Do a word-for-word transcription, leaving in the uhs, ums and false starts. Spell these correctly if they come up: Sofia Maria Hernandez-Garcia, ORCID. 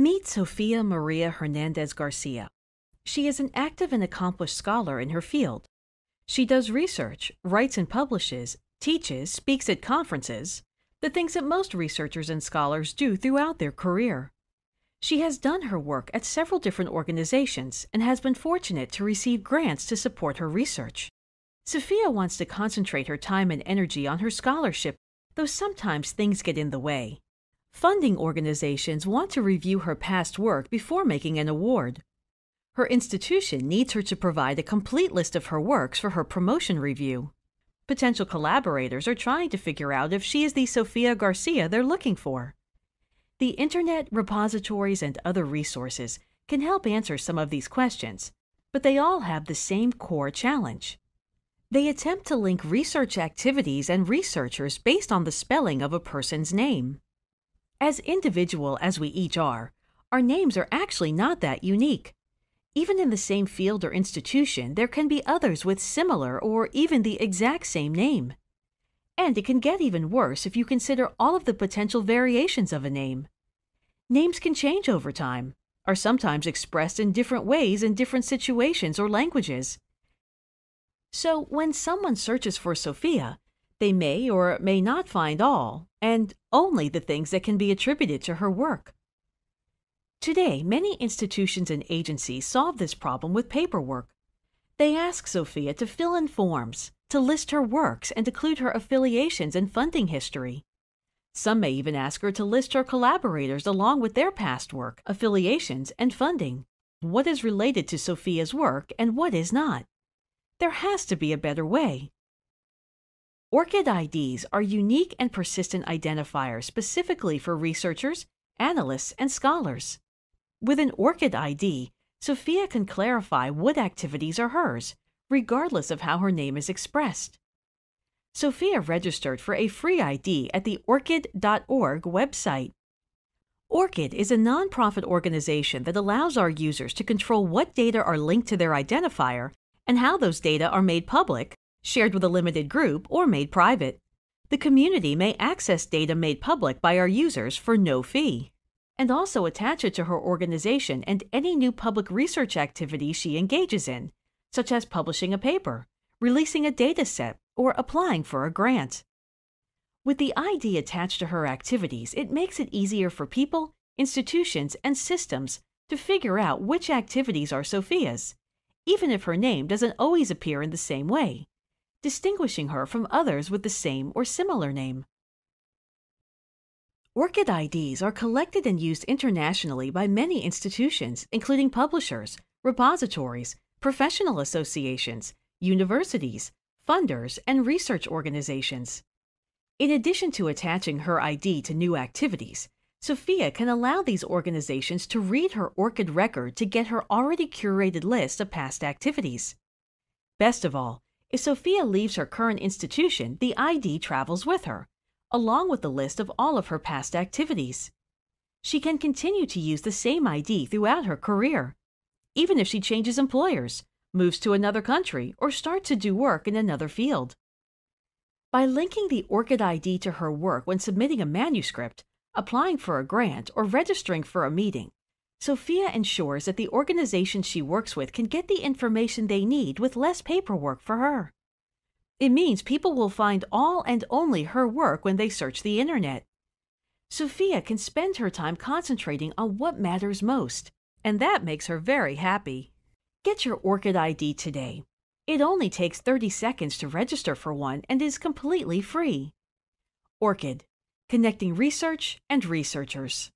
Meet Sofia Maria Hernandez-Garcia. She is an active and accomplished scholar in her field. She does research, writes and publishes, teaches, speaks at conferences, the things that most researchers and scholars do throughout their career. She has done her work at several different organizations and has been fortunate to receive grants to support her research. Sofia wants to concentrate her time and energy on her scholarship, though sometimes things get in the way. Funding organizations want to review her past work before making an award. Her institution needs her to provide a complete list of her works for her promotion review. Potential collaborators are trying to figure out if she is the Sofia Garcia they're looking for. The internet, repositories, and other resources can help answer some of these questions, but they all have the same core challenge. They attempt to link research activities and researchers based on the spelling of a person's name. As individual as we each are, our names are actually not that unique. Even in the same field or institution, there can be others with similar or even the exact same name. And it can get even worse if you consider all of the potential variations of a name. Names can change over time, are sometimes expressed in different ways in different situations or languages. So when someone searches for Sofia, they may or may not find all, and only the things that can be attributed to her work. Today, many institutions and agencies solve this problem with paperwork. They ask Sofia to fill in forms, to list her works, and include her affiliations and funding history. Some may even ask her to list her collaborators along with their past work, affiliations, and funding. What is related to Sofia's work and what is not? There has to be a better way. ORCID I Ds are unique and persistent identifiers specifically for researchers, analysts, and scholars. With an ORCID I D, Sofia can clarify what activities are hers, regardless of how her name is expressed. Sofia registered for a free I D at the orcid dot org website. ORCID is a nonprofit organization that allows our users to control what data are linked to their identifier and how those data are made public, shared with a limited group, or made private. The community may access data made public by our users for no fee, and also attach it to her organization and any new public research activity she engages in, such as publishing a paper, releasing a data set, or applying for a grant. With the I D attached to her activities, it makes it easier for people, institutions, and systems to figure out which activities are Sofia's, even if her name doesn't always appear in the same way, distinguishing her from others with the same or similar name. ORCID I Ds are collected and used internationally by many institutions, including publishers, repositories, professional associations, universities, funders, and research organizations. In addition to attaching her I D to new activities, Sofia can allow these organizations to read her ORCID record to get her already curated list of past activities. Best of all, if Sofia leaves her current institution, the I D travels with her, along with the list of all of her past activities. She can continue to use the same I D throughout her career, even if she changes employers, moves to another country, or starts to do work in another field. By linking the ORCID I D to her work when submitting a manuscript, applying for a grant, or registering for a meeting, Sofia ensures that the organizations she works with can get the information they need with less paperwork for her. It means people will find all and only her work when they search the internet. Sofia can spend her time concentrating on what matters most, and that makes her very happy. Get your ORCID I D today. It only takes thirty seconds to register for one and is completely free. ORCID, connecting research and researchers.